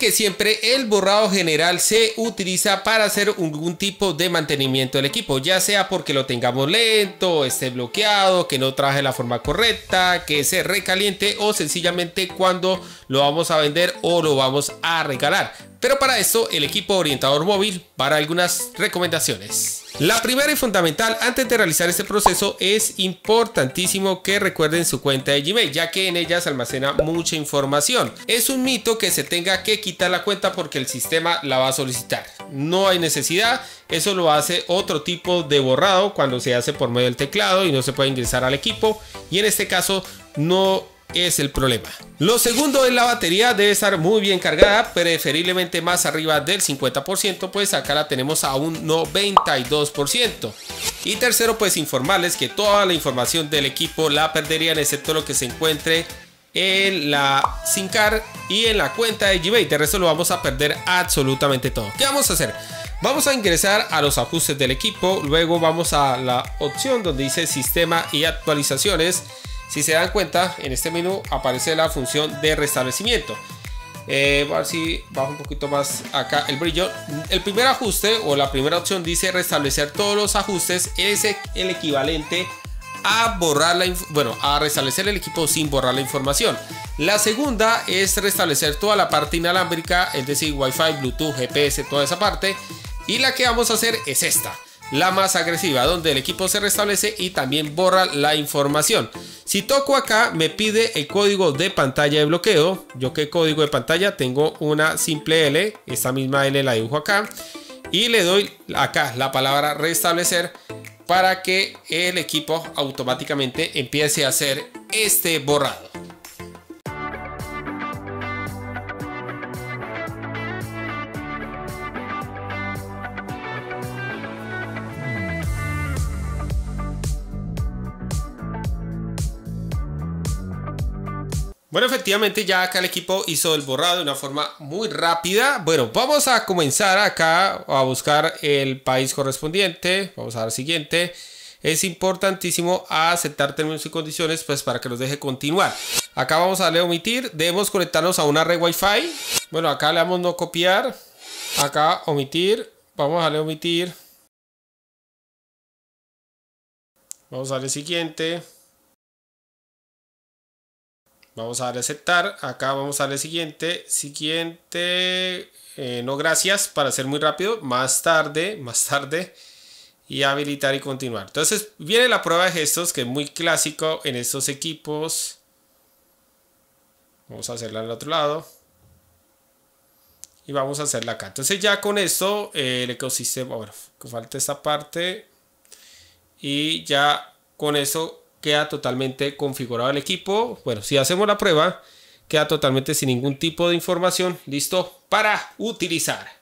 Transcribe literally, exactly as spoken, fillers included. que siempre el borrado general se utiliza para hacer algún tipo de mantenimiento del equipo, ya sea porque lo tengamos lento, esté bloqueado, que no trabaje de la forma correcta, que se recaliente o sencillamente cuando lo vamos a vender o lo vamos a regalar. Pero para eso el equipo orientador móvil para algunas recomendaciones. La primera y fundamental, antes de realizar este proceso es importantísimo que recuerden su cuenta de Gmail, ya que en ella se almacena mucha información. Es un mito que se tenga que quitar la cuenta porque el sistema la va a solicitar. No hay necesidad, eso lo hace otro tipo de borrado cuando se hace por medio del teclado y no se puede ingresar al equipo, y en este caso no es el problema. Lo segundo es la batería, debe estar muy bien cargada, preferiblemente más arriba del cincuenta por ciento, pues acá la tenemos a un noventa y dos por ciento. Y tercero, pues informarles que toda la información del equipo la perderían, excepto lo que se encuentre en la SIM card y en la cuenta de Gmail. De resto lo vamos a perder absolutamente todo. ¿Qué vamos a hacer? Vamos a ingresar a los ajustes del equipo, luego vamos a la opción donde dice sistema y actualizaciones. Si se dan cuenta, en este menú aparece la función de restablecimiento. Eh, a ver si bajo un poquito más acá el brillo. El primer ajuste o la primera opción dice restablecer todos los ajustes. Es el equivalente a borrar la bueno, a restablecer el equipo sin borrar la información. La segunda es restablecer toda la parte inalámbrica, es decir, Wi-Fi, Bluetooth, G P S, toda esa parte. Y la que vamos a hacer es esta, la más agresiva, donde el equipo se restablece y también borra la información. Si toco acá me pide el código de pantalla de bloqueo. Yo qué código de pantalla, tengo una simple L, esta misma L la dibujo acá y le doy acá la palabra restablecer para que el equipo automáticamente empiece a hacer este borrado. Bueno, efectivamente ya acá el equipo hizo el borrado de una forma muy rápida. Bueno, vamos a comenzar acá a buscar el país correspondiente. Vamos a dar siguiente. Es importantísimo aceptar términos y condiciones, pues para que nos deje continuar. Acá vamos a darle a omitir. Debemos conectarnos a una red Wi-Fi. Bueno, acá le damos no copiar. Acá omitir. Vamos a darle a omitir. Vamos a darle siguiente. Vamos a darle aceptar, acá vamos a darle siguiente, siguiente, eh, no gracias, para ser muy rápido, más tarde, más tarde, y habilitar y continuar. Entonces viene la prueba de gestos, que es muy clásico en estos equipos. Vamos a hacerla al otro lado. Y vamos a hacerla acá. Entonces ya con esto, eh, el ecosistema, bueno, que falta esta parte, y ya con eso queda totalmente configurado el equipo. Bueno, si hacemos la prueba, queda totalmente sin ningún tipo de información. Listo para utilizar.